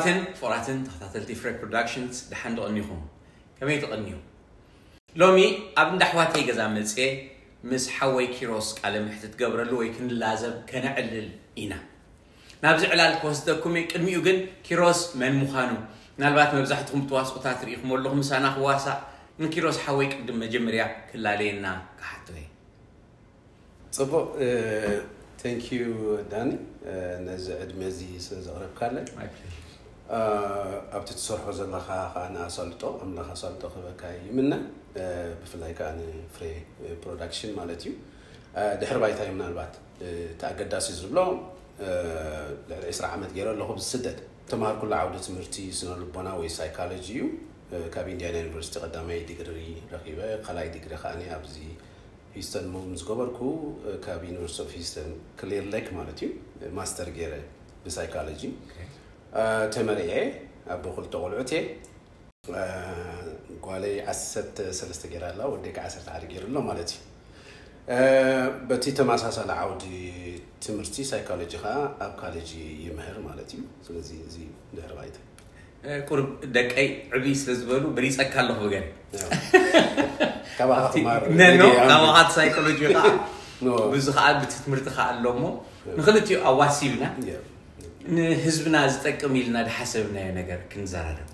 فراتن تحت التفريق برودكشنز دحن تغنيهم كمية تغنيهم لومي أبن دحواتي جزاملس إيه مس حوي كيروس قال محتت قبر لو يكن لازم كنعلل إنا نابزع على الكوستكم يقدميو جن كيروس من مخانو نالبات مبزحتهم تواس وتاتريخ مولهم سنة خواسة من كيروس حوي قدم مجمريا كلالينا كحتوه صبوا Thank you, Danny. نزعد مزي سنزعرب كارلك. My pleasure. أبتدي صرحة زلخة أنا أصلته أم لخ أصلته خبكاي منا بفلايك أنا فري production مالتيو دحر باي تايم نالبات تأجد داسي زبلوم العسر عمد جيران اللي هو بالسدد تمار كل عودة مرتي سنة البناوي psychology كابين ديانا university قدامي دكتوري رقيبة خلايا دكتوري خاني أبزي هيستن مومز قبركو كابين ورسوف هيستن كلير لك مالتي ماستر غيره بسايكولوجي تمريعي أبو خلطة غلوتي قوالي عسد سلسة غيره الله وديك عسد عاري غيره الله مالتي بتي تماساسة لعودي تمرتي سايكولوجي خا أب كاليجي يمهر مالتي سلزي زي دهر غايته كورب دك أي عبيس لزبالو بريس أكال له بغاني نانو كواحد سايكولوجي خا بزخات بتتمرت خا اللومو نخلتي أواسيبنا نهزبنا زتكملنا لحسبنا نجار كنزارنا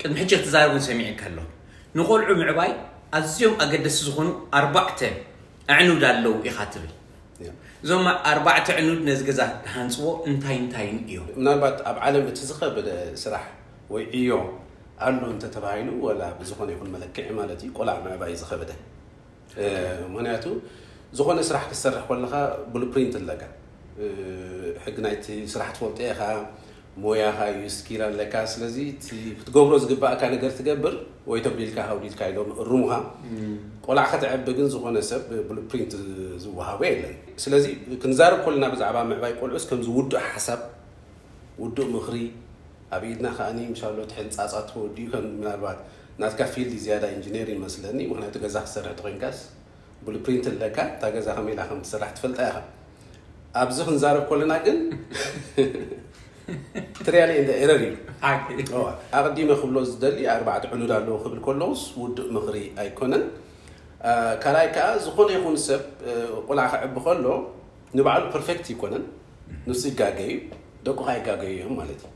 كن حجة تزار ونسمع كله نقول عمر باي اليوم أقدس زخنو أربعة عنود اللو يخاطبي زوما أربعة عنود نزجزات هانسو انتين إيو نربط أبعالم بتزخة بده سرح وإيو ألو أنت تباينه ولا بزخون يكون ملك عمالتي ولا عمل باي زخة بده منعته زخون سرح كسرح ولا خا بلوبرينت اللقى حقنايتي سرحت فوتي خا مويا خا يسكيرا لكاس لذيت تجبروز جباء كان قدرت تجبر ويتبلي الكها وليت كايلوم الرمها ولا خد عب جن زخون سب بلوبرينت زوها ويلا سلذي كنزار كلنا بزعبا مع باي كل عس كم زود حسب ودو مخري أبيدنا خاني إن شاء الله تحنس عصاته وديو كان من البعض ناتكفيل دي زيادة إنجنيري مثلاً وإحنا تجزح سرعة رينكاس بلوبرينت اللقاء تجزح هم إلى خمس سرعة فلت آخر أبزخ نزارب كلنا جن تريالي إن ده إيراري أوه أقدم خبلوز دلي أربعة عنود على خبل كلوز ود مغري أيكونن كلايكا زخون يكون سب ولا خب خلو نبعله بيرفكت يكونن نصي كاجي دكوا هاي كاجي هم مالتي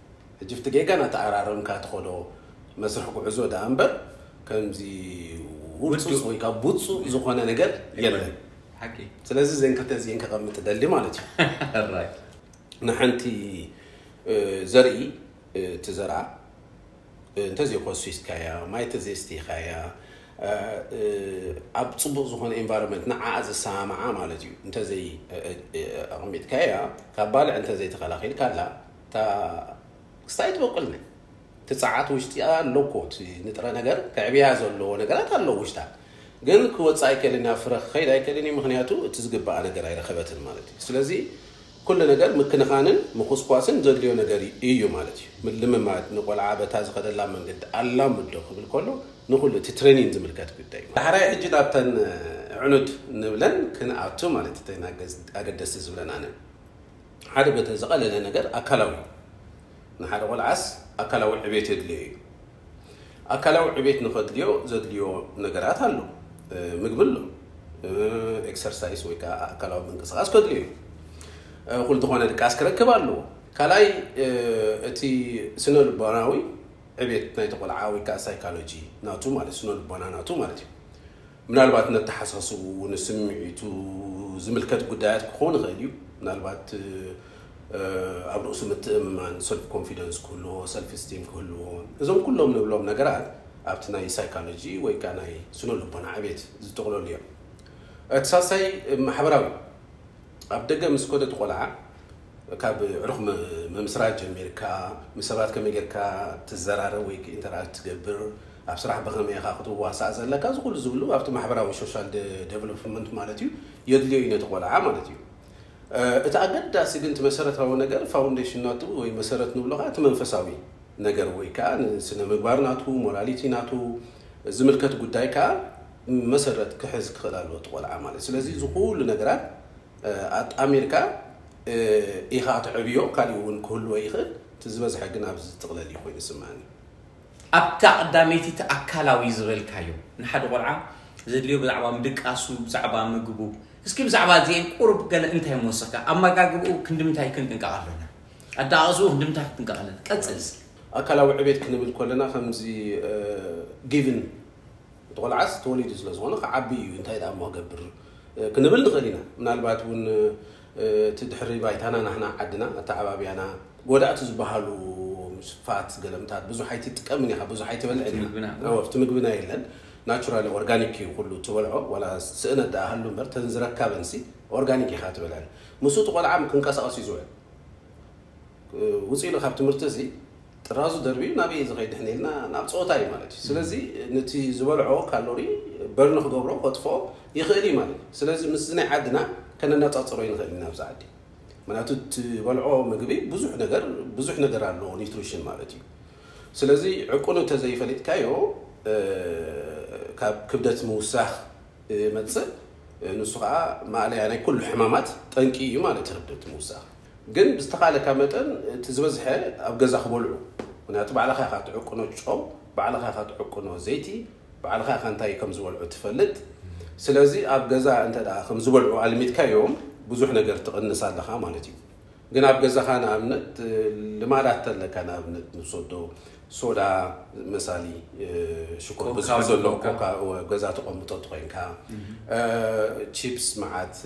جفت جيجا نتعرّرهم كاتخلو مسرحكو عزو دامبر كم زي ورسوس ويكابوتسو زخونا نجر يلا حكي سلازي زين كتزين كقام متدلي مالتي الراي نحنتي زرعي تزرع تزي خصوص كايا ما يتزيستي خايا أبصب زخون إنفارمنت نعاز السامعة مالتي تزي أقمت كايا كبال أنت زي تخلقين كلا تا استعيد بقولني تسعات وشتى لوكوت نترى نجار كعبيها زلوا نجارات اللو وشتى قل كود سايكلنا فرخ خير سايكلني مخنياتو تزجب على جراير خبات المالتي سلزي كل نجار ممكن خانن مخص قاسن زلوا نجاري أيو مالتي من لما ما نقول عابد هذا قدر لا من قد الله مدلوه بالكلو نقول تترينين زملكات قدامي الحرائق جدابتن عنود نبلن كن عطوا مالتي تناقز أقدس زبلن أنا حرب تزقل لنا نجار أكلوا نحن والعس أكلوا عبيت دليو أكلوا عبيت نخد ليو زد ليو نجارات هلو مقبلو إكسرسايز ويكا أكلوا من قصاص كد ليو قلت هون الكاس كركبالو كلاي تي سنو البناوي عبيت نايت والعاوي كسايكولوجي ناتو مال سنو البنا ناتو مالتي من البات نتحسس ونسمعتو زملكات قدات كون غاليو من البات أبغى أسمت من self confidence كله self esteem كله إذاهم كلهم نبلهم نجارات أبتناي psychology ويكاناي سنو لبنا عبيت زتقولوا ليه أتساسي محبراوي أبدأ مسكودة تقولها كاب رغم مسرات أمريكا مسابات كأمريكا تزرار ويك إنترات تجبر أبصراحة بغنم يأخذوا واسع زلك أزقول زولو أبتم محبراوي social development مالتيو يدليو ينتقولها مالتيو اتعقد داسي قنت مسارتها ونجر فاونديشن ناتو وي مسارت نبلغات منفساوي نجر وي كان سنة مقبار ناتو موراليتي ناتو زملكات قداي كان مسارت كحزك خلال وطول عمالي سلازي زخول نجرات أمريكا إيخات عبيو كاليون كل ويخد تزبز حقنا أبز تغلالي خوي نسمعني. أبتع داميتي تأكلاوي زبل كايو نحد قرعة زد ليو بزعبان بدك أسو بزعبان مجبو اسكيب زعبان زين قرب قال أنت هم وصكا أما كاجبو كندمتها كنت قالنا أدعزوه كندمتها كنت قالنا كتسلس أكلاوي عبيد كنا بالكلنا خمسي جيفن تقول عس تولي تزلز وانا عبيو أنت هيدا ما جبر كنا بالغلينا من البعدون تدحري بايتنا نحن عدنا التعبابي أنا ودعت زبهالو فات قلمتات بزو حيتي تكمني بزو حيتي بلعنا أو فتمك بنا إيرلند ناتشورال أورجانيكي وكله تولعه ولا سئنا ده هلون بر تنزرك كابنسي أورجانيكي خاتم بلعنا مسوت قلعة ممكن كاس أسي زوال وصيله خبت مرتزي ترازو دربي نبي إذا غيد إحنا لنا نبص أوتاي مالتي سلزي نتي زوالعه كالوري برنخ جبره وطفاء يخيري مالتي سلزي مسنا عدنا كنا نتأثرين غيرنا بزعدي مناتو تبلعو مجبي بزوح نجار له نيتروشن مالتي. سلزي عقولو تزيف ليت كايو كبدت موسخ متسق نسخة ما عليه يعني كل الحمامات تنكيو مالتي كبدت موسخ. جن بستقالة كامتن تزوزها أبجزخ بلعو. مناتو بعلى خاخات عقولو تشرب بعلى خاخات عقولو زيتي بعلى خاخان تاي كم زوالعو تفلت. سلزي أبجزا أنت دا كم زوالعو على ميت كايوم. بزوح نجار تقنص على خام مالتي. جناب جزخان عملت لما رحت لك أنا عملت نصدو صورة مثالي شكر بزوح زلوا كوكا وجزات قم تطوين كا تشيبس معت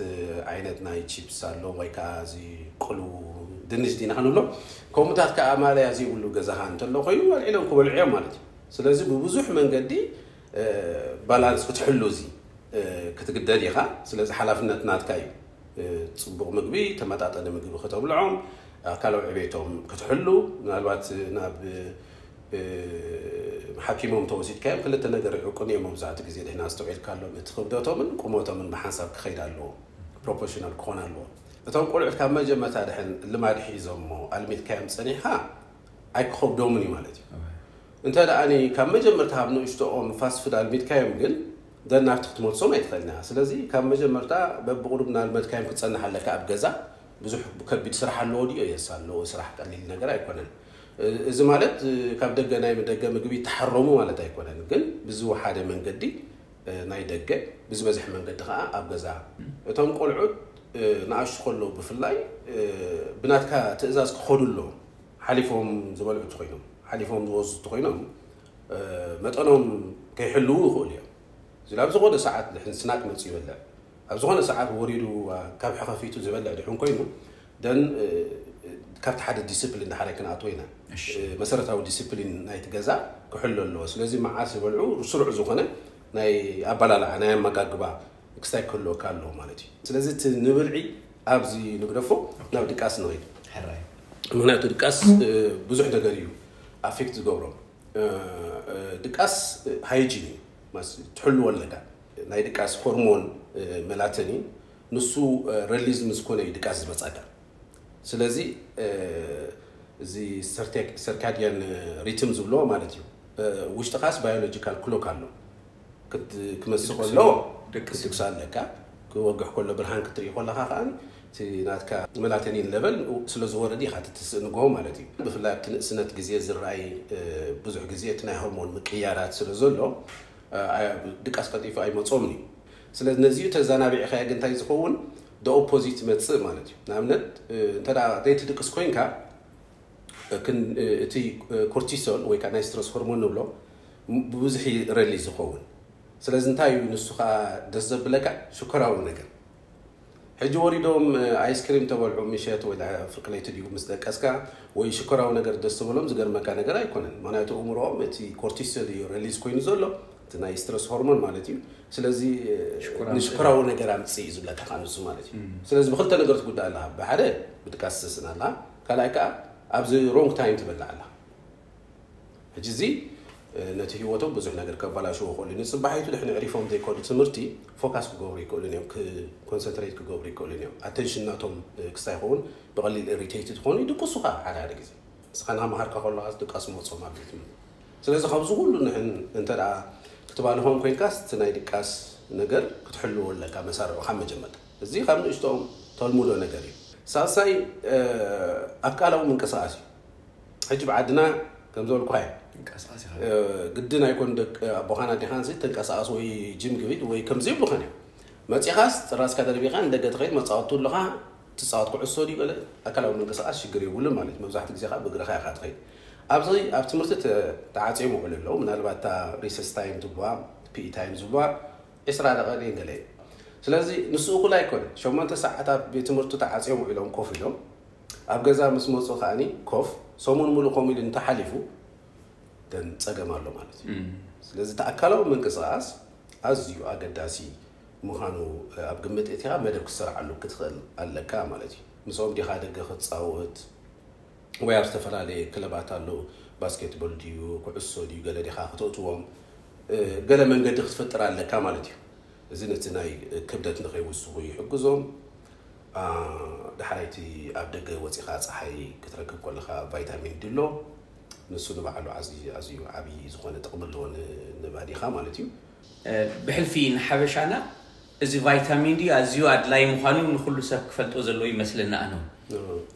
عينت ناي تشيبس على لو مايكا زي كلو دنيش دينا هنولو كم تحت كأعمال يزي ولو جزخان تلو خيو العلم قبل العيام مالتي. سلازي بزوح من جدي بالانس كتحلو زي كتقدري خا سلازي حلفنا تنات كايو. تصبغ مجبي تمتعت أنا مجبي ختاب العام كلو عبيتهم كتحلو نالوقت ناب حكيمهم توزيد كام كلت نقدر عقولي يوم زعتك زيد هنا استوعب كلو بتخبرتهم من قومتهم من بحسب خير لهم بروبوشنال كونا لهم بتوم كل كام مجمع مثلا الحين لما الحيزمه علمت كام سنة ها عك خب دومني مالتي أنت يعني كم مجمع تهابنو يشتغل مفسد علمت كام قل ده نعتقد متصمم يدخلنا سلزي كان مجمرتا ببقولنا المد كان كتصنع على كعب جزا بزح بكبد سرح اللودي أي سالو سرح قليل نجرا يكونن إذا مالت كعب دقة نايم دقة مجبي تحرموا على ده يكونن قل بزو حدا من جدي ناي دقة بزو مزح من جد خاء عب جزا تام قول عود نعش خلوا بفلاي بنات كا تأزاز خلوا له حلفهم زملاء تقينهم حلفهم وز تقينهم متأنهم كيحلوه خليه زلاب زغون ساعات الحين سناك ما تسيب لا أبزغون ساعات وريدو كاب حقفيتو زبالة الحين كينو دن كابت حدا ديسيبلين حركنا عطوينا مسيرة أو ديسيبلين نايت جزاء كحلو اللوس لازم مع عاسب والعور وسرع زغونة ناي أبلا لا أنا ما كعبا إكستاك كله كله مالتي لازم نبرعي أبزي نبرفو نبدي كاس نويد حراي هنا تود كاس بزح دقاريو أفكت جورم دكاس هايجيني ماس تحلو ولا ده نايدكاس هرمون ميلاتونين نصو ريليز مسكون نايدكاس بتصدر سلازي زي سيركاديان ريتمز بلو مالتي وش تقاس بيولوجيكال كلوكالو كد كمسخون لو دكسك سالكا كوجه كله برهان كتري ولا خان تي ناتكا ميلاتونين ليفل سلازي وردي خاتتسنقو مالتي بفلا سنة جزية زراعي بزح جزية تنا هرمون مكيارات سلازولو دكاس قطيف أي متصمني. سلز نزيو تزانا بيعخي عن تايز قون ده opposite متصم مالتي. نعملت ترى ديت دكاس كوين كا كن تي كورتيسول ويكان استرس هرمون نبلو بوزحي ريليز قون. سلز نتايو نسخة دزب لك شكرا ونجر. حجوري دوم آيس كريم تبع عميشات ولا فرقنا يتديهم مثل كاسكا ويشكرا ونجر دستولهم زجر مكان جرا يكونن. معناته أمورهم تي كورتيسول يريليز كوين زولو. تناي سترس هرمون مالتي سلازي نشكره ونجرام تسيز ولا تقانوس مالتي سلاز بخلت نجرت قد الله بحدا بتكسسنا الله كلايكا أبزي رونغ تايم تبلع الله هجزي نتيجة وتو بزح نجر كبلا شو خلني نصبح حيتو نحن عرفهم ذي كود تمرتي فوكس كجوري كلني ك concentrate كجوري كلني attention ناتهم كساهون بقليل irritated هون يدو قصقة على هذا الجزء سخانها مهارك الله أصدق أسمه صمام بيتم سلاز خبز قولوا نحن أنت طبعا هون كوين كاس تنايد كاس نجر كتحلو ولا كمسار وخم جمد زي خم نشتهم طالمولو نجري ساساي أكلوا من كساسي هيجي بعدنا كم زول قايم قدنا يكون بخانة دخانسي تنكساس وي جيم كبير وي كم زيب بخانة ما تيخاست راس كذا بيخان دقت غير ما تصعد لها تصعد كل السوري ولا أكلوا من كساس شجري ولا مالك ما بزحت زي خاب بقرا خير غير أبصي أبتمرت تعاتيمه ولا لو من أربعة تا ريسس تايم زبوا بي تايم زبوا إسرع دقائق قليل سلازي نسوق لا يكون شو ما أنت ساعتها بتمرت تعاتيمه ولا هم كوف لهم أبجزا مسمو صخاني كوف سومون ملوكهم اللي انتحلفوا تن سجمار لهم على سلازي تأكلوا من كساس أزيو أقداسي مخانو أبجمت إتيها مدرك سرعة لو كتخل على كاملتي مسوم دي خادق خد صوت ويرتفع عليه كلبات اللو باسكت بول ديو كعصو ديو قال لي خاطو توم قال من قد فترة على كامل ديو زينتناي كبدت نغي وسوي حجزهم دحريتي أبدأ قوتي خاص حي كتركب كل خا فيتامين دلو نسون بعلو عزي عبي زخون تقبلون نبادي خامل ديو بحلفين حبش أنا إذا فيتامين دي أزيو أدلاي مخانون نخلص كفلت أزلوي مثلنا أنا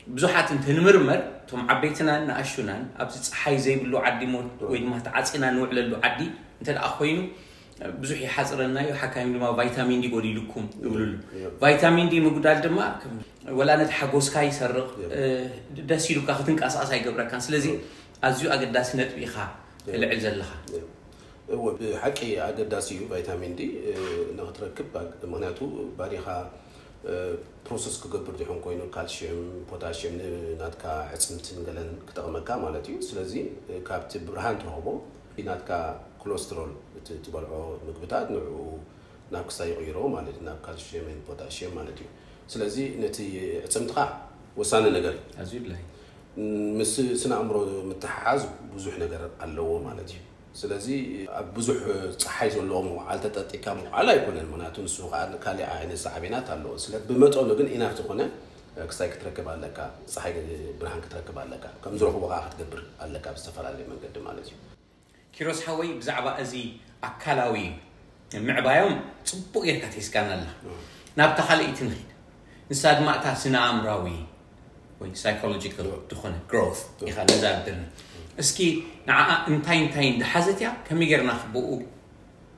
بزوحات أنت نمرمر ثم عبيتنا نأشونا أبزت حي زي بلو عدي مون ويدمه تعصينا نوع للو عدي أنت الأخوين بزوحي حزرنا يحكيم لما فيتامين دي قولي لكم يقولوا فيتامين دي موجودة دماء ولا نتحجوز كاي سرق ده سيلو كأختنك أساس هاي جبرا كان سلزي أزيو أقداس نت بيخا العزة لها وبحكي عدد داسيو فيتامين دي نغتركب مهناتو باريخا بروسس كجبر دحون كوينو كالسيوم بوتاسيوم ناتكا عصمتين قلن كتغمكا مالاتيو سلازي كابت برهان ترهبو ناتكا كولوسترول تبالعو مقبتات نوعو ناكسا يغيرو مالاتي ناك كالسيوم بوتاسيوم مالاتيو سلازي نتي عصمتخا وسانا نقري أزيد لهي مس سنة عمرو متحاز بزوح نقر اللو مالاتيو سلازي بزح صحيح اللهم على تتكام على يكون المنات نسوق على كالي عين الصعبينات على سلات بمتع لكن إنا فتقنا كسايك تركب على كا صحيح برهان تركب على كا كم زروح وقاعد تقبر على كا بالسفر على من قدم على شيء كيروس حوي بزعبة أزي أكلاوي معبا يوم صبوا يركت إسكان الله نبت خلق تنهيد نساد ما تحسنا عمراوي وين psychological تخونه growth يخلنا زادنا اسكي نع انتين دحزتيا كم يجرنا خبؤ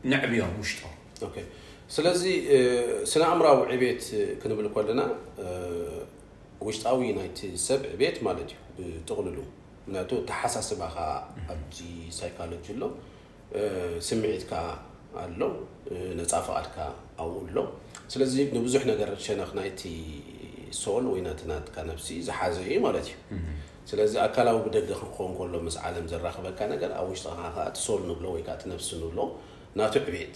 نعبيهم مشتو. أوكي. سلازي سنة عمره عبيت كنا بالقولنا وشتاوي نايت سبع عبيت مالتي بتغللو ناتو تحسس بها أبدي سايكولوجي لو سمعت كا اللو نتعافى كا أو اللو سلازي نبزحنا جرت شنخ نايتي سول ويناتنا كنفسي زحازي مالتي. سلازي أكله بدك خون كله مس عالم زراخ بكنا قال أوش صراحة تصور نبلو ويكات نفس نبلو ناتو عبيد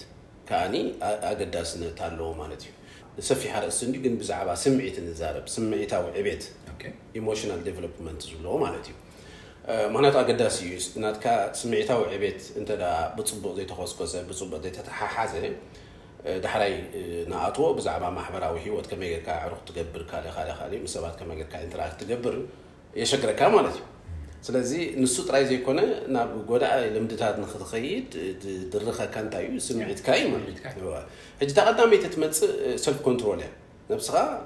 كاني أقداس نتعلو ما نتيو سفي حرق السندي جن بزعبة سمعت النزارب سمعت أو عبيد emotional development زبلو ما نتيو ما نت أقداس يوس نات كا سمعت أو عبيد أنت دا بتصبغ زي تخصص كذا بتصبغ زي تتححزه دحري نعطوه بزعبة محبرة وهي وقت كم يجر كعروق تجبر خالي مسابات كم يجر كإنتراك تجبر يشكر كاملتي. سلازي نسوت رأي زي كنا ناب جودة لمدتها نخد خيط درخة كان تايو سمعت كايمة. هجت قدامي تتمس سلف كنترولها نفسها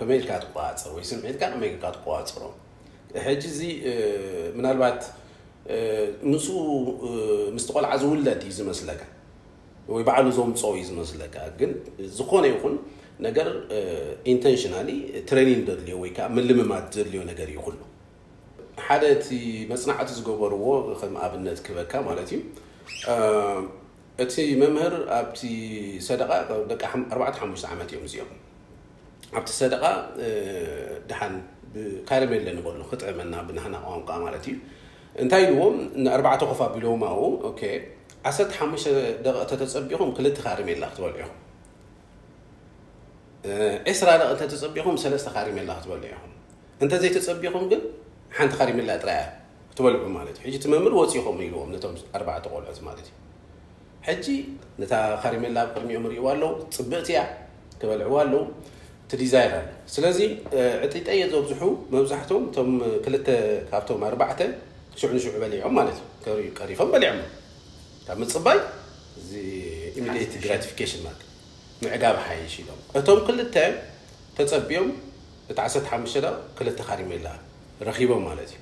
كمية كات قوات صار ويسمعت كمية كات قوات صاروا. هجزي من الوقت نسو مستقل عزول لا تيز مسلكة ويبعلو زوم صويز مسلكة جن زقوني يكون نجر intentionally training درلي ويكا من لما ما درلي ونجر يقوله حالتي مصنع تزجبر وو خدم أبنات كذا مالتي أتي ممهر أبتي صدقة دك أربعة حموس عامات يوم زيهم أبتي صدقة دحن كارميل لأنه بقول خطأ منا بنهنا قام قامالتي انتهي اليوم إن أربعة تقفا بلوم أو أوكي عسد حموس دق تتصبيهم كلت كارميل لا توليهم إسرائيل أنت تصبيهم سلسة خارم الله توليهم أنت زي تصبيهم قل حنت خارم الله تراه تولعوا مالتي حجي تمامر وصيهم يلوهم نتهم أربعة قولات مالتي حجي نتا خارم الله بقرمي عمر يوالو تصبيتيا تولعوا له تديزايرا سلازي عتيت أي زوج زحو مزحتهم تم كلتا كابتهم أربعة شعب بليعهم مالتي كريفهم بليعهم تعمل صباي زي immediate gratification مالك معجاب حيشي لهم. أتوم كل التام تتصبيهم تعسد حمشة كل التخاريم الله رخيبة مالتي.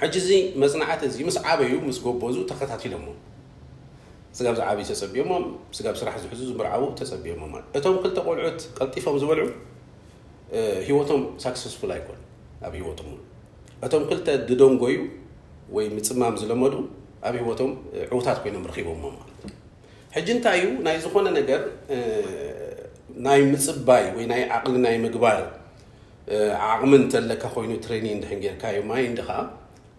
حجزي مزنعات زي مس عابيو مس جوبوزو تختاتي لهم سجاب عابي تسبيهم سجاب سرح زحزوز برعو تسبيهم مال أتوم كل تقول عد قلتيفهم زولعو هيوتهم سكسسفول أيكون أبي هيوتهم أتوم كل تددون جويو ويمتسمام زلمدو أبي هيوتهم عوتات بينهم رخيبهم مال حجين تايو نايزخونا نجر نايمتسباي ويناي عقل نايمقبال عقمن تلك خوينو ترينين دهنجر كايو ما يندها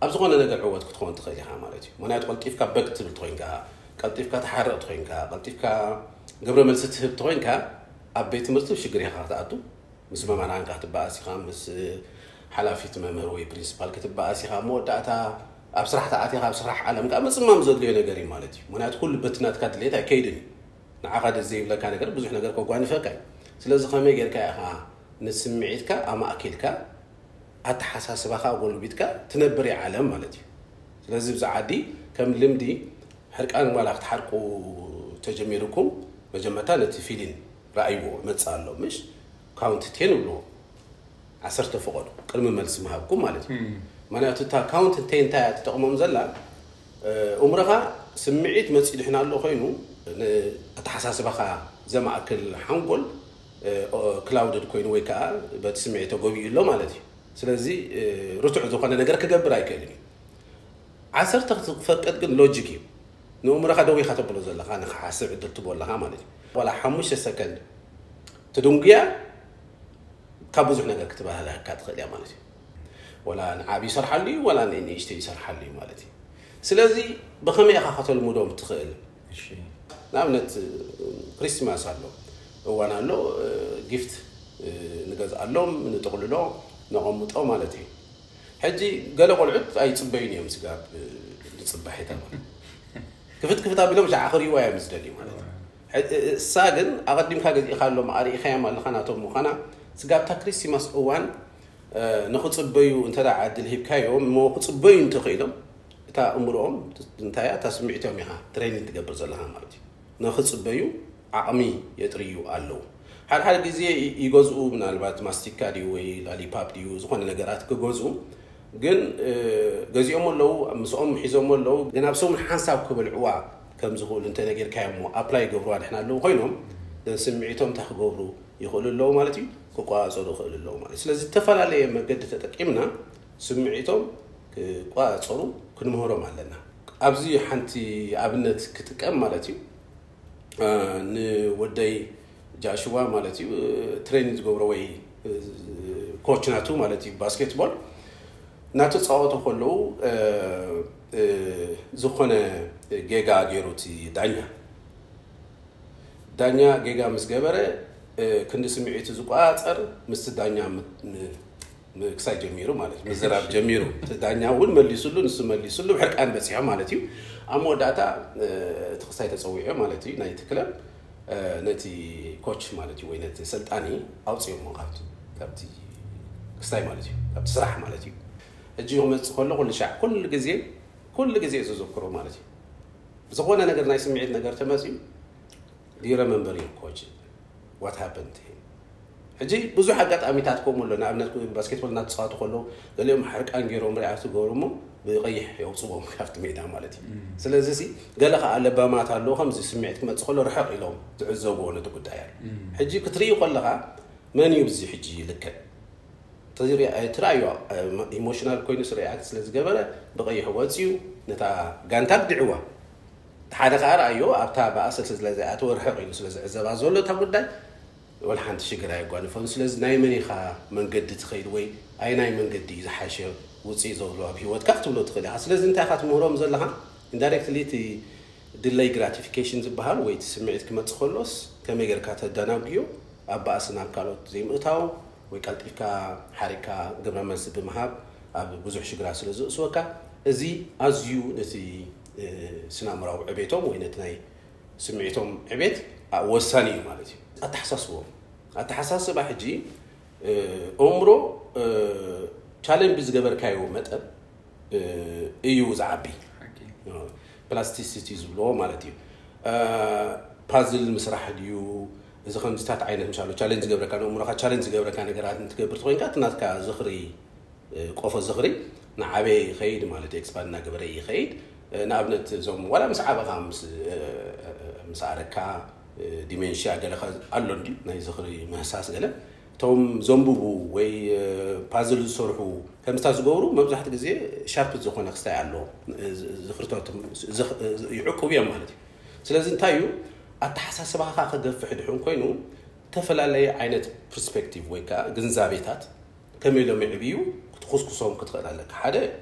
أبزغنا نقل عوض كتخون تخيلها مالتي منايت قلتيفك بكتب تخينها قلتيفك تحرق تخينها قلتيفك قبل ما تسحب تخينها أبيت مرتب شجريها تعطو مثل ما معناه قاعد تبقى أسيخة مثل حلافي تمامر وي برينسبال كتبقى أسيخة موت تعتا أبصراحة تعتيها بصراحة على مك مثل ما مزود لي نقري مالتي منايت كل بتنات كاتليتها كيدني نعقد الزيب لك أنا قرب بزح نقرك وقاني فكاي سلسلة خمية قرك ها نسمعتك أما أكلك أتحساس بخا أقول بيتك تنبري عالم مالتي لازم زعادي كم لمدي حرك أنا مالك تحرقوا تجميلكم مجمتان تفيلين رأيوه متسأله مش كاونت تين ولو عصرت فقره كلمة ملسمها بكم مالتي معناته تا كاونت تين تاعت تقوم مزلا أمرها سمعت ما تسيد إحنا الله خينو أتحساس بخا زي ما أكل حنقول كلاود الكوين ويكا بتسمعي تقوي الله مالتي سلازي رتعت وقنا نجرك جاب رأي كلامي عصرت فك أتقن لوجيكي نوم رخا دوي خطب لوزلا خانك حاسب الدكتور ولا هاملي ولا حمش السكن تدونجيا كابوز إحنا جرك تبع هذا كاتقل يا مالتي ولا نعبي صرح لي ولا نيني اشتري صرح لي مالتي سلازي بخمي أخا خطب المدام تخيل نعملت كريسماس على له وأنا له جيفت نجاز على له من تقول له نعم أو مالتي حجي قالوا قلعت أي تصبين يوم سقاب تصبحي تمام كفت أبي لهم جع آخر رواية مزدلي مالتي الساجن أقدم حاجة يخلوا معاري خيام على خناتهم وخنا سقاب تكريسي مسؤول نخد صبيو أنت راعد الهيب كايوم مو خد صبيو أنت قيدم تا أمرهم أنتيا تسمعتهم يها ترين تقبل زلها مالتي نخد صبيو عمي يتريو علو هل جزء يجوزو من البات ماستيكاري ويلالي بابديو زخون النجارات كجوزو جن جزء أمور لو مسؤوم حزمور لو جن أبسوم حساب كبل عوا كم زخول أنت نجار كامو أبلاي جبران إحنا لو خينهم سمعتهم تحجبرو يقولوا لو مالتي كقاعس أو يقولوا لو مالتي لازم تفعل عليه مجدد تتكلمنا سمعتهم كقاعس صاروا كل مهرم علينا أبزي حنتي أبنت كتكم مالتي نودي جاشوا مالتي ترينيز جوروي كوتشناتو مالتي باسكتبول ناتو صعوتو خلو زخنة جيجا جيروتي دانيا جيجا مسجبرة كنت سمعت زقات أر مست دانيا مكساي جميرو مالتي مزراب جميرو دانيا أول ملي سلو حرك أنا بسيح مالتي أمو داتا تخصائي تسويه مالتي نايت كلام نتي كوتش مالتي وينتي سلطاني أو سيوم مقابل تبتي كستاي مالتي تبتي صراحة مالتي الجيوم تقول كل شعب كل جزء تذكره مالتي بزقونا أنا قرنا يسمع عندنا قرت مازيم دي رمبر كوتش what happened هجي بزو حاجات أميتاتكم ولا نعملكم باسكتبول نتصاد خلو قال لهم حرك أنجرهم رأسه قورمهم بيقيح يوصوهم كافت ميدان مالتي سلازي قال لك على بامات على خمسة سمعتك ما تدخلوا رحق لهم تعزوبون تقول عيال حجي كتري وقال لك ما نيوزي حجي لك تدير ترايو ايموشنال كوينس رياكت سلازي قبل بقيح واتسيو نتا قانتاب دعوة حدا قار أيو أبتابع أصل سلازي أتو رحق إنه سلازي عزاب عزولو تقول ده ولا حنت شجرة يقولون فنسلز نايمني خا من قد تخيل وين أي نايم من قد إذا حاشية وتصيزه لو أبيه وتكحت ولا تخيل حسلز أنت أخذت مهرم زلها إنداركت اللي تي ديلاي gratifications بحال وين تسمعت كم تخلص كم يجر كاتا دنابيو أبى أصلاً كارو زي ما تاو ويكالت إفكا حركة قبل ما نسب المهاب أبى بزح شجرة سلز سوكا زي أزيو نسي سنام راو عبيتهم وين تناي سمعتهم عبيت وصاني مالتي أتحساس بحجي عمره تالين بزجبر كايو متى يوز عبي بلاستيسيتي زلوا مالتي بازل مسرح ديو إذا كان مستعد عينه مشالو تالين زجبر كان عمره خا تالين زجبر كان قرأت نتجبر تقولين كاتنات كزخري قفز زخري نعبي خيد مالتي إكسبان نجبري خيد نابنت زوم ولا مسعى بخمس مساركا ديمنشيا قال خذ اللندي نيزخري محساس قال توم زومبو وي بازل صرحو كم تاسقورو مبزحت جزء شاب تزخون أخسر علو زخرتهم يعقوا بيا مالتي سلازم تايو أتحسس بها خاطر في حدهم كينو تفل على عينت perspective ويكا جنزابيتات كم يوم يعبيو تخص قصهم كتقال لك حدا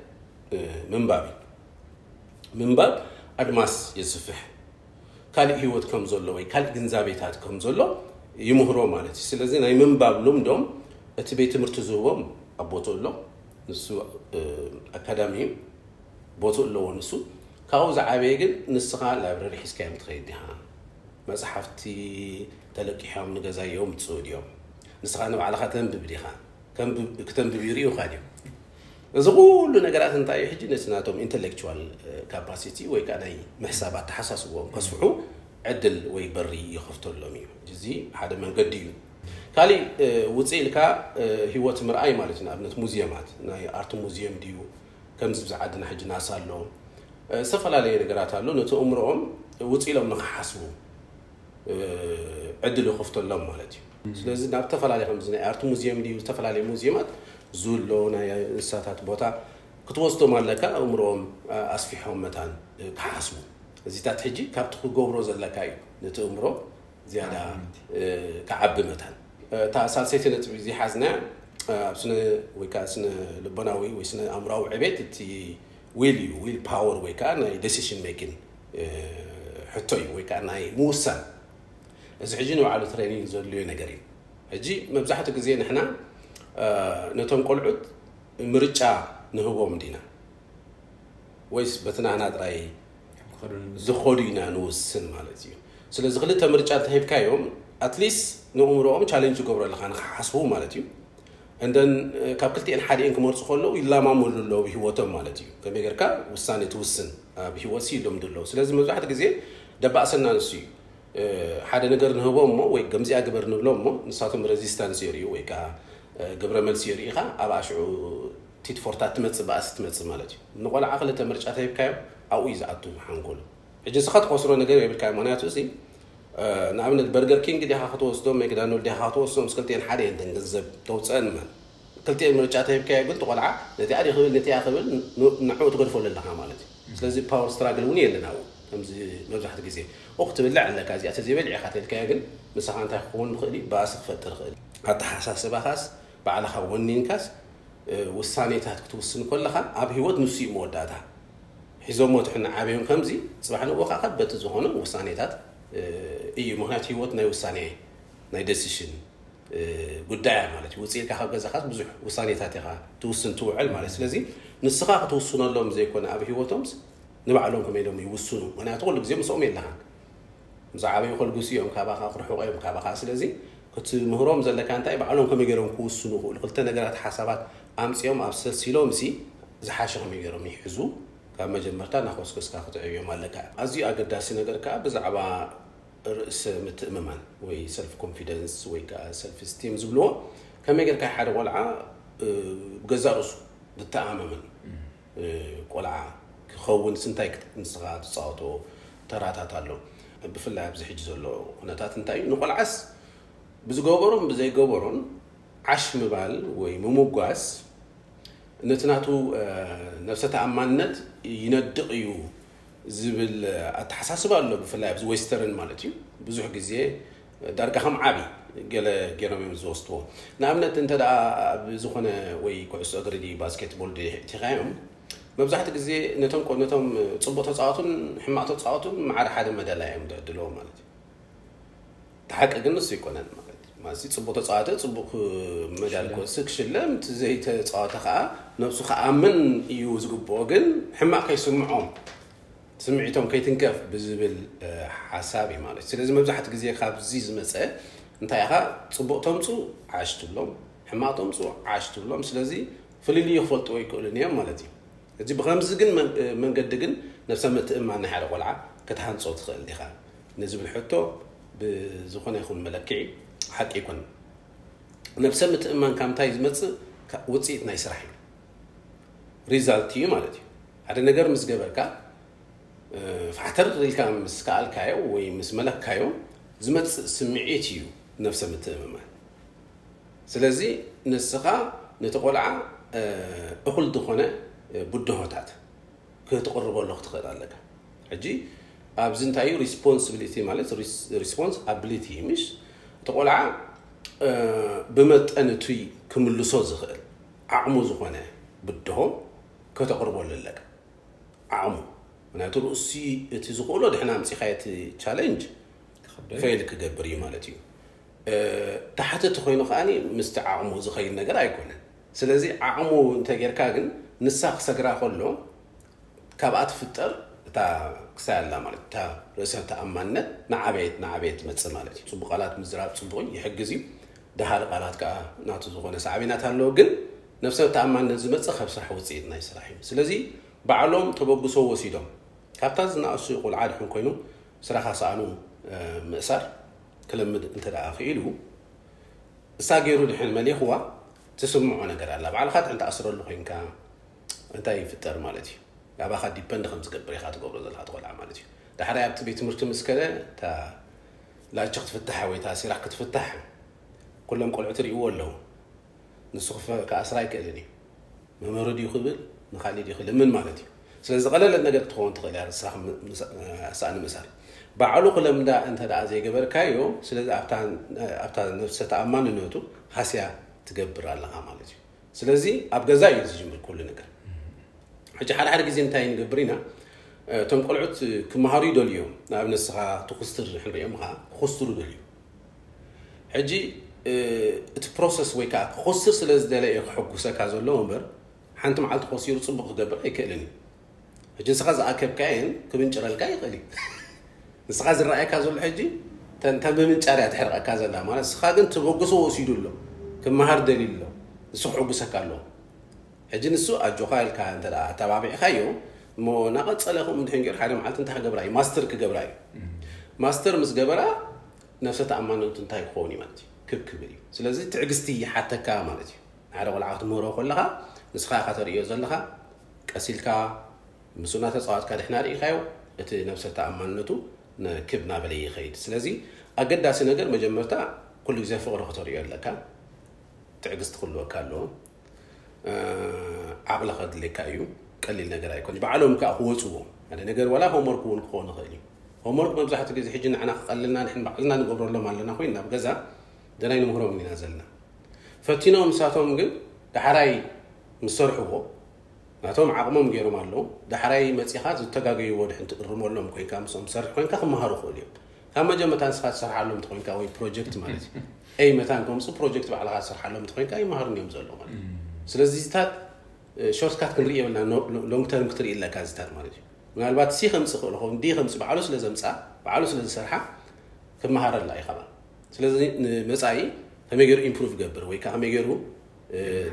من بابي من باب أدماس يزفح كالي هيوت كم زلوا ويكالي جنزابيتات كم زلوا يمهروا مالتي سلازم أي من باب لهم دوم تبيت مرتزوهم أبوتولو نسوا أكاديمي بوتولو نسوا كأوز عبيجل نسخة لابرر حسكام تغيدها مسحفتي تلقي حام نجزا يوم تسود يوم نسخة نبع على ختم ببريخا كم كتم ببيري وخادم زغول نجرات نتاعي حجي نسناتهم إنتلكتوال كاباسيتي ويكاني محسابات حساسهم كسفحو عدل ويبري يخفتون لهم جزي هذا من قديو كالي وتسيل كا هو تمرأي مالتنا بنت موزيمات ناي أرت موزيم ديو كم زبز عدنا حجي ناسال لهم سفلا لي نجراتها لونه تأمرهم وتسيلهم نحاسبهم عدلوا خفت اللهم مالتي. لازم نتفل عليهم زين أرت موزيم دي وتفل على موزيمات زول لونه يا ساتات بوتا كتوسطوا مالك أمرهم أصفحهم مثلا كحاسبوا زيتات حجي كابتخو جوبروز اللكاي نتأمره زيادة كعب مثلا تأساس سيتنا تبي حزنا بسنا ويكاسنا لبناوي ويسنا أمراو عبيت تي ويل باور ويكان decision making حتوي ويكان موسى زعجنوا على ترينين زود لينا قريب هجي مبزحتك زين احنا نتم قلعد مرجع نهبو مدينة ويس بتنا هنا دراي زخورينا نوسن مالتي سلا زغلتها مرجع تهيب كايوم اتليس نومروهم تشالنج قبر الخان حسبو مالتي عندن كابكلتي ان حالي انكم مرصخولو الا ما مولولو بهوتهم مالتي كما غيركا وساني توسن بهوسي لهم دلو سلا مبزحتك زين دباسنا نسي حدا نقدر نهوهم مو ويجمزي أجبر نلهم مو نصاتهم ريزيستان سيري ويكا جبر مال سيري خا أبعشوا تيتفورتات متس بأس تمتس مالتي نقول عقلة تمرج أتى بكام أو إذا عطوا حنقول الجنس خد قصروا نقدر بكام مناطق زي نعمل البرجر كينج دي حاطوا صدوم يقدر نقول دي حاطوا صدوم سكنتين حدا يندن جذب توتسأل من كلتين مرج أتى بكام قلت قول عق نتيجة خبل نحوط غرفة للها مالتي لازم باور ستراجل وني اللي ناو أمزي مزحت جزء أخت باللعن لك أزي أتزي بالعي خاتل كاجل مسحان تكون خلي باسق فتر خلي حتى حساس بخاس بعد خوّنين كاس والثانية تحت السن كلها أبي ود نسي موداتها حزوم وتحن عبيهم خمزي صباحنا وقع قد بتزهون والثانية تحت أي مهنات يود ناي والثانية ناي ديسيشن قدام مالتي وتصير كحب جزء خاص بزح والثانية تحتها توصل توعل مالتي لازم نسخة توصلنا لهم زي كنا أبي ودهمز نبع لهم كم يدهم يوصلوا وأنا أقول لك زي مسؤول لها مزعبي يقول جوسيهم كابخا خرحوا أيهم كابخا سلزي كنت مهرام زل كان تايب علىهم كم يجرون كوسلوا قلت أنا جرت حسابات أمس يوم أبصر سيلومسي زحاشهم يجرون يحزو كم جمرت أنا خلاص كسر خط أيام مالك أزي أقدر سنجر كاب زعبا رأس متأمما وسلف كونفيدنس ويكا سلف استيم زبلو كم يجر كحر ولعة بجزارس بالتأمما ولعة خون سنتايك نسخات صوتو تراتات اللو بفلا بزح جزلو هناتات نتاي نقول عس بزجوبرون بزي جوبرون عش مبال ومموجاس نتناتو نفس تأمنت يندقيو زبل أتحسس بالله بفلا بز ويسترن مالتي بزح جزية دركهم عبي قال جرامي زوستو نعملت أنت دا بزخنا ويكوس أجردي باسكت بول دي تغيم مبزحت جزء نتهم صبوا تصاعتهم حماة تصاعتهم مع حدا مدى لا يمدد دلهم مالتي تحقق النص يكون أنا ما زيد صبوا تصاعت صبوا مدى الكوسك شلم تزاي تصاعت خاء نفسه خاء من يوز جبوجل حماة كيسمعهم سمعتهم كيتنكف بزبل حسابي مالتي لازم مبزحت جزء خاب زيز مسأ نتاعها خاء صبوا تمسو عاشت لهم حماة تمسو عاشت لهم سلازي فللي يخفض ويكولني مالتي أجيب غامز جن من قد جن نفس ما تأمل عن حرق ولعة كتحن صوت خال دخان نزبل حطه بزخانة يكون ملكي حق يكون نفس ما تأمل كم تايز متس وتصيت نايس رحيم ريزالتي مالتي هذا نجار مسجبر كا فعتر الكام مسكال كايو ويمسملك كايو زمت سمعيتيو نفسه متماما سلازي نسخة نتقول عن أقول دخنة بدها تعت كتقرب الله تقدر على كا عجي أبزن تايو responsibility مالت responsibility مش تقول عن بمت أنا توي كمل لصوص غير أعمو زخنة بدها كتقرب الله لك أعمو أنا تقول سي تزقولو ده إحنا مسخية challenge فيلك جبري مالتيو تحت تخوينه خاني مستعمو زخين نجرا يكونه سلزي عمو تجار كاجن نساق سجرا خلهم كابات فطر تا كسال لا مالت تا رسالة أمانة نعبيت متسمالتي سبقالات مزراب سبقين يحجزي ده هالقالات كا ناتزقون سعبينا تلوجن نفسه تأمانة زمت سخب صحوة سيدنا يسرحيم سلزي بعلم تبقسوا وسيدهم كابتزنا السوق العادي حنكوينه سرخا صانو مسار كلام أنت الأخير هو ساجيرو الحين مالي هو تسمعنا قرار لا بعد خد أنت أسر له حين كان أنت في الدار مالتي لا بخد يبند خمس قبري خد قبرز الحد ولا عملتي ده حرا بتبيت مرتمس كله تا لا تشخط في التحوي تاسي راح كتفتح كلهم قلعوا تري ولا نسخف كأسراي كأني ما مرد يخبل نخلي يخبل من مالتي سلز قلنا لنا قد تخون تغير صح سأنا مسار بعلق لم دا أنت دا زي جبر كايو سلز أبتان نفسه تأمن النوتو حسيا تجبر على عملتي سلزي أبقى زايد جمل كل نجار حتى حال حرق زين تاين جبرنا تم قلعت كمهاري دول يوم نعمل الصحة تخسر حلو يومها خسر دول يوم حجي تبروسس ويكا خسر سلز دلائي حقوسا كازولهم بر حنتم على تخسير صبغ جبر إكلني حجي سخاز أكب كائن كمن شر الكائن قلي سخاز الرأي كازول حجي تنتبه من شر يتحرق كازلا ما سخاز أنت بقصو وسيدله كمهار دليل له سحوق سكالو هجين السوق الجوكايل كان ترى تبعي خيو مو نقد صلهم من هنجر حرام على تنتهي جبراي ماستر كجبراي ماستر مس جبرا نفسه تأمنه تنتهي خوني مالتي كبري سلازي تعجزتي حتى كاملتي عارف العقد مورا كلها نسخة خطر يوزن لها كسيل كا مسونات صعد كدحنا رأي خيو نفسه تأمنه تو نكبنا بلي خيد سلازي أجد داس نجر مجمرتا كل جزء فقر خطر يلا كا تعجزت كله كله عقل خد لك أيو قليل نجرا يكون بعلم كأخوتهم هذا نجر ولا هم مركون خون غالي هم مركب من زحمة جزء حجنا عنا قلنا نحن بعلنا نقبر لهم علنا خوينا بجزا دنا ينمرهم من نزلنا فتينهم ساتهم قل ده حراي مسرحوه ناتهم عقمهم غير مالهم ده حراي مسيحات التجاجي وده حنت الرمل لهم كوين كام سمسر كوين كم مهارو خليه هم جم مثلا سخات سرح لهم تقولين كأوي project مالتي أي مثلا كم سو project بعلاقة سرح لهم تقولين كأي مهارني مزلهم سلزيتات شورت كات كنريه ولا لونج تيرم كتير إلا كازيتات مالتي من الوقت سي خمسة خلهم دي خمسة بعلوس لازم ساعة بعلوس لازم سرحة كم مهارة لا يخبر سلزين مسعي هم يجرو improve جبر ويكا هم يجرو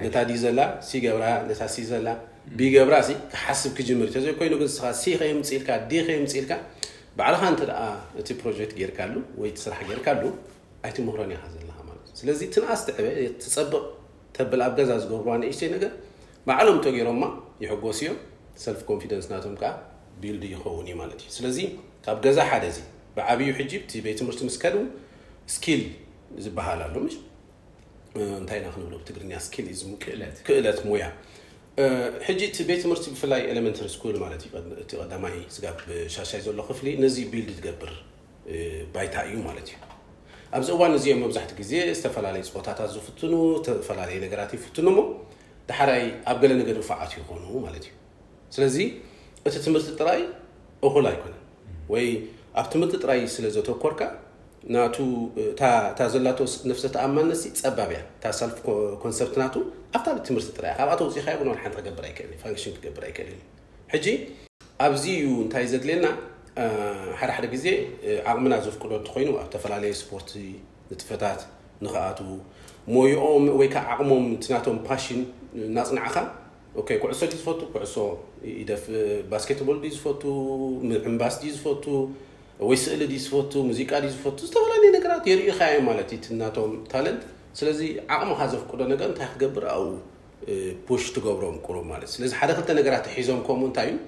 نتادي زلا سي جبرا نتاسي زلا بي جبرا سي حسب كجمر تزوج كوينو كن سخات سي خيم تسيل كات دي خيم تسيل كات بعد خان ترى تي بروجكت غير كله ويتسرح غير كله أيتم مهرني هذا الله مالك سلزي تناس تعبئ تسبب تبل أبجاز از قربان إيش تينجا معلوم تغيرهم ما يحجوسيهم سلف كونفيدنس ناتهم كا بيلد يخوني مالتي سلزي أبجاز حدازي بعبي يحجيب تي بيت مرت مسكلو سكيل زبهالله مش انتهينا خلنا نقول بتقولني سكيل يزمو كألات مويا حجيت بيت مرتب في لاي إلمنتري سكول مالتي قد معي سجاب شاشة يزول خفلي نزي بيلد تجبر بيتها يوم مالتي أبز أول نزي يوم بزحت كذي استفلا عليه سبوتات عزو فتنو تفلا عليه نجاراتي فتنمو تحري أبقى لنا جدول فعاتي يكونو مالتي سلزي أتتمرت التراي أخو لا يكون وي أتمرت التراي سلزي توكوركا ناتو تازلاتو نفسه تأمن نسي تسببها تسلف كونسبت ناتو أفتح بتمرس ترى خبطوا زي خايبون والحين تجيب بريك اللي فانكشن تجيب بريك اللي حجي أبزيو نتايزد لنا حرح رجزي عقمنا زوف كلون تخينو أفتفل عليه سبورتي نتفتات نخاطو مو يوم ويك عقمهم تناتهم باشين ناس نعخا أوكي كعصو يزفوتو كعصو إذا في باسكتبول يزفوتو من باس يزفوتو ويسأل ديس فوتو موسيقى ديس فوتو استغلالي نقرات يري خايم مالتي تناتهم تالنت سلازي عقم هذا في كل نقرات هتجبر أو پشت گابرام کرم مالس. لذا حدا خلته نگرات حیزم کامون تایم.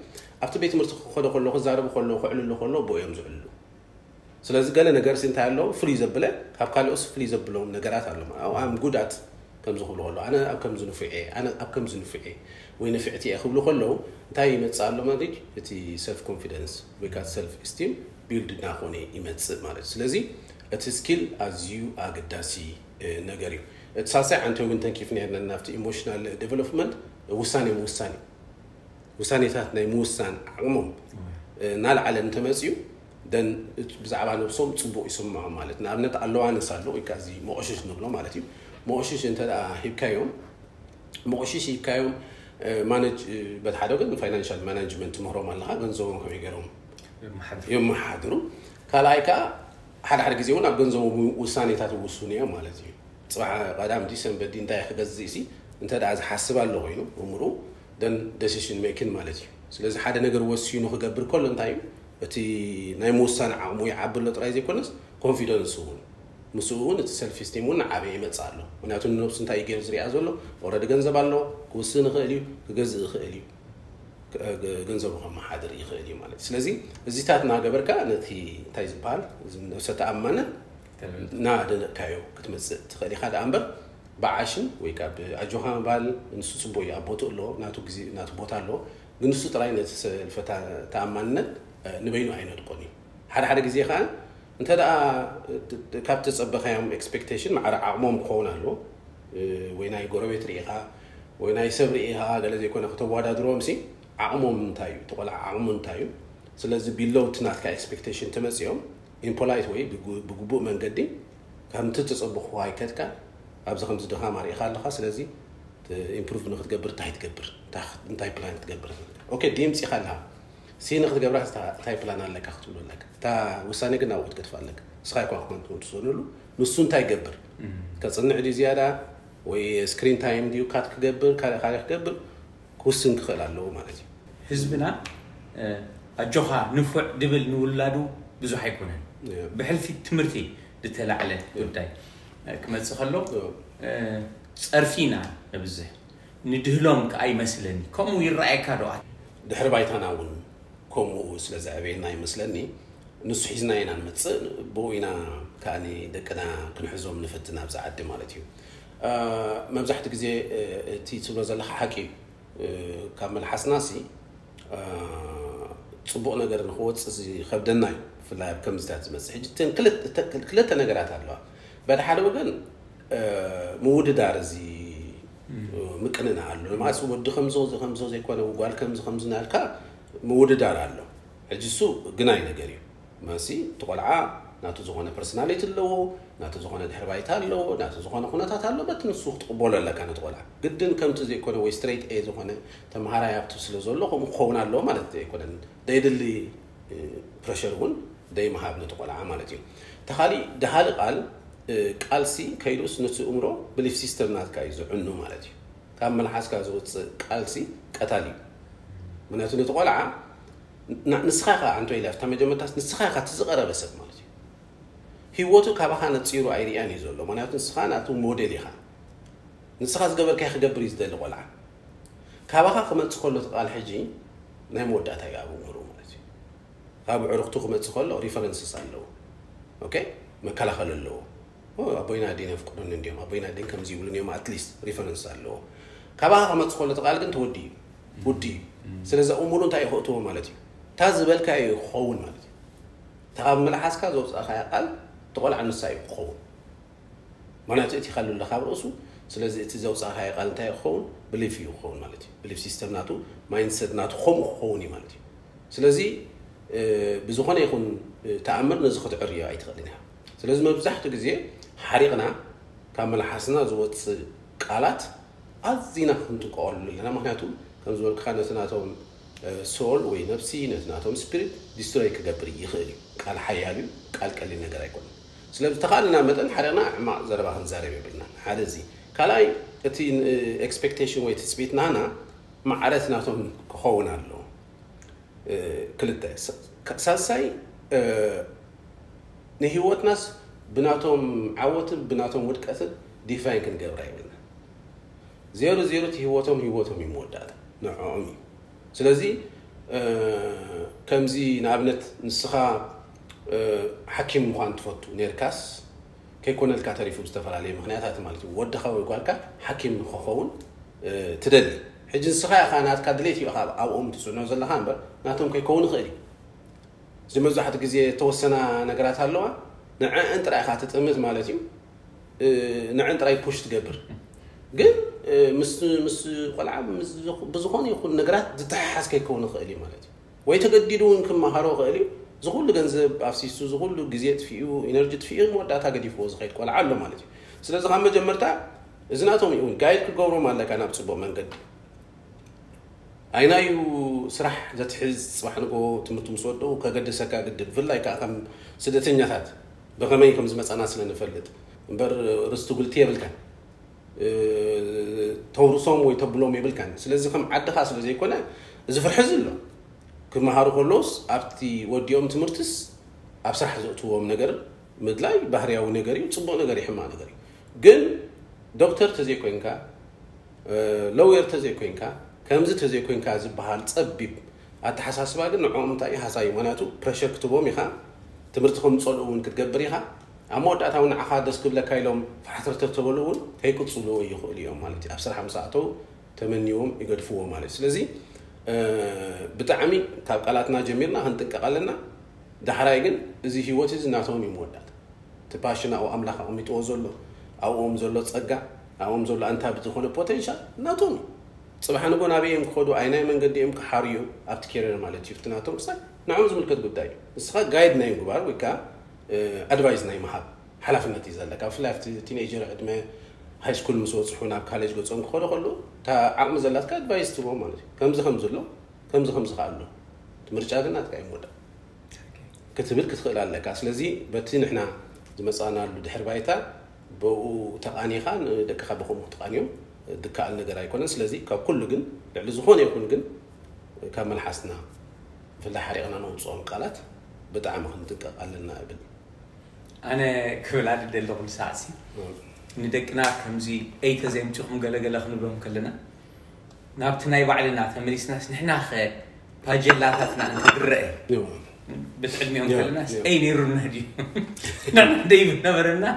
افت بیت مرت خدا خلله خزارب خلله خلله خلله بایم زعلو. لذا قال نگرس انتعلو فریز بله. هب قال اس فریز بله نگرات علم. او هم گودات کم زخول خلله. آنها اب کم زنفعه. آنها اب کم زنفعه. و نفعتی اخو بله خلله. تایم تعلم ندیج. اتی self confidence و کات self esteem build نخونه ایمتس مالس. لذا ات skill as you اقداسی نگری. تصاصع عن توجه تنكيف نحن النافت emotional development وساني ثاتنا موسان عموم نال على التمازيو دن بزعبان بصوم تصبوا يسمعوا مالتنا بنتقلوا عن صلوا يكازي مؤشش نقلوا مالتي مؤشش أنت هيبكا يوم مؤشش هيبكا يوم مانج بتحدوا قد financial management مهرم الله بنزوم كم يجرون يوم محاضروا كلايكا حد جزيونا بنزوم وساني ثات وسونية مالتي صراحة قدام ديسمبر دين تاريخ جزئي أنت داعز حسب على لغينه عمره دن decision making مالتي. لازم حدا نقدر وصينه خجبر كلن تايم بتي نايمو صنع مو يعبر لطريزي كلنس confidence هون مسؤول self esteem هون عبي متصاله ونعتون نفس نتاعي جيرز ريازولو ورد جنزب على كوسين خالي كجزء خالي جنزبه ما حدا يخالي مالتي. لازم زيتاتنا جبر كأنتي تايز بال نفسه تأمنه نادر كايو كتمزت خلي خد أمبر بعشن ويكاب أجوها بال نسوس بويا بوتو له ناتوكزي ناتبوتا له نسوس تراين الفتاة تأمنت نبينه عينه تقولي هذا جزيء خان أنت دا كابتس أبخيهم expectation مع رعمهم خونا له ويناي جرويت ريها ويناي سبر ريها قال إذا يكون خطوة هذا درومسي عمهم تايو تقول عمهم تايو سلز below تنات كا expectation تمزيهم in polite way بجوبو من قدي هم تتصل بخواي كذا أبز خمس دهام على إخال خاص لازم improve نخد جبر تحت جبر تاخد تاي بلان تجبر أوكي ديم سي خلها سي نخد جبر هستا تاي بلان على لك أختولو لك تا وساني كنا وقت كتفعل لك سخايكوا خمنتون تصورلو نصون تاي جبر كتصنع دي زيادة وسكرين تايم ديو كات كجبر كار خارج جبر كوسن خلال لو ما لازم حزبنا الجوها نفع دبل نولادو بزو حيكونن بحلفي تمرتي لتلا على قداي كما تخلو صرفينا بزه ندهلهم كاي مسلني كومو يراي كادو دحر بايتانا ون كومو سلازا بينا يمسلني نسو حزنا ينا نمص بوينا كاني دكنا كنحزوم نفتنا بزعد مالتي ما بزحت غزي تي تبلو زلخ حكي كامل حسناسي صبو نغير نخوت خبدناي فلا كم زات مسح جتن كلت نغرات الله بعد حاله وكن مود دارزي مقننا الله ما سو ود 5 زي كونه وقال كم 5 نالك مود دار الله اجسو غناي نغري ماسي تقلعا ناتو زغونه بيرسوناليتي له ناتو زغونه دربايت له ناتو زغونه خناتات له بتنسو تقبول لك انا تقلع قدن كم زي كونه وي ستريت اي زغونه تمهارا يابتو سلازله قوم خونا له معناته زي كونه دايدلي بريشر هون دايما هابنا تقلع مالتي تخالي دهال قال قالسي كيروس نص عمره بليف سيستم نات كايزو عنه مالتي كامل حاسكا زوت قالسي قتالي مناتو نتقلع نسخاخه انتو يلاف تمجمتاس نسخاخه تزقره بسب مالتي هيوتو كابخانه تصيرو ايريان يزولو مناتو نسخاناتو موديليها نسخاز غبر كاي خدبر يزدل قلع كابخا خمت خلو تقال حجي ناي موداتا يابو عمره مالتي أبو عرقتو خمت خلو ريفرنسس علو اوكي ما كلا خلو هو أبوينا دين فقدنا اليوم أبوينا دين كم زيولنا اليوم أتليست ريفرنس علو كابخا خمت خلو تقال كنت ودي سلزا أمورن تاي خطوة مالتي تازبل كاي خون مالتي تعامل حاسكا زوز أخا قال تقول عن الساي خون معناته تي خلو الخبر أسو سلازا تي زوز أخا قال تاي خون بليف يو خون مالتي بليف سيستم ناتو مايندسيت ناتو خم خوني مالتي سلازي بزخانة يكون تأمل نزخة عرية أيتقلناها. لازم نبزحت كذي حريقنا كامل حسنا زود قالت أذينا كنت قال لنا مهناتو كم زود خانة ناتهم سول ونفسي ناتهم سبيريت دستوري كجبري خيري قال حيالي قال كلنا جرا يكون. لازم تقالنا مثلا حريقنا مع زربان زربي بينا هذا زي كلاي تين expectation ويتثبتنا أنا مع عرفنا ناتهم خونا له. كل ده سالساي نهيوات ناس بناتهم عوّت بناتهم ودكت ديفاين كن جبرائيلنا زيرو زيرو تهوتهم يهوتهم يمودات نعمي سلازي كمزي نابنت نسخة حكيم مخان تفتو نيركاس كيكون الكاتريف مستفر عليه مخنياتات مالتي ودخوا يقولك حكيم مخخون تدلي حج نسخة خانات كدليتي أخاب أو أم تسونو زلهان بر ناتهم كيكون غيري زي ما زحت جزية توسنا نقرات هاللوع نع أنت رأي خاتت أمز مالتي نع أنت رأي بوشت جبر جن مس قلعة مس بزخون يقول نقرات تتحس كيكون غيري مالتي ويتجددون كم مهارو غيري زغول جنزب أفسيسو زغول جزية فيه إنرجت فيه مودة تاجدي فوز غيرك ولا علم مالتي سلسلة خامة جمرتها زناتهم يقول قايد كل جورو مالك أنا بسبب من قد أينا يو سرح ذات حز واحد نقول تمتم صوته وكقد سكا قد فيلا كأكم سدتين يثات بغمين كم زمت أنا سلنا فلت بر رستو قلتيه بالكان تورسهم ويتبلوهم بالكان سلسلة خام عد خاص لزي كنا إذا فرحز له كم هاروخلوس أبتي وديوم تمرتس أبصح زوجته ونجر مدلاي بحرية ونجري وتصبون نجري حما نجري جن دكتور تزيكوينكا لوير تزيكوينكا كمزة تزيكوينكا زبحال تصبب أتحساس بعد نعوم تاعي حساي مناتو برشة كتبوا ميخا تمرتهم صلوون كتجبريها أموت أتاون عقادس قبل كايلوم فحتر ترتبلون هيكو تصلوا يخو اليوم مالتي أبصح مساعته 8 يوم يقدفوا مالتي لذي بتعمي كقلاتنا جميلنا هنتك قلنا ده حرايجن زي هيوت زي ناتهم يمودات تباشنا أو أملاخ أو متوازلو أو أم زلوا تصقع أو أم زلوا أنتها بتدخل بوتنشال ناتهم صباح نقول نبيهم خدوا عيناي من قديم كحاريو أبتكرر مالتي فتناتهم صح نعوز من كتب بداية الصغار جايد نايم كبار وكا أدفايز نايم هاب حلف النتيجة لك أفلاف تينيجر قدما هاي سكول مسوات صحونا بكالج قصون خورا خلو تا عم زلات كات بايس تبغى مالتي كم زخم زلوا خالو تمرج عادنا تكاي مودا كتبير كتقول على كاس لذي بتين إحنا زي مثلا الدحر بايتا بو تقاني خان دك خبهم تقانيهم دك على نجاري كونس لذي ككل جن على زخون يكون جن كمل حسنا في الحريقنا نوصون قالت بدعمهم دك على النائب أنا كل هذا دلهم ساسي ندقنا كمزي أي كزيم تشوفهم قال خلنا بهم كلنا نابتنا يبعلنا ثمانية ناس نحنا خير باجلاتنا نتدرى بتحلمي هم كلنا أي نيرو نهدي نحن دايما نبرنا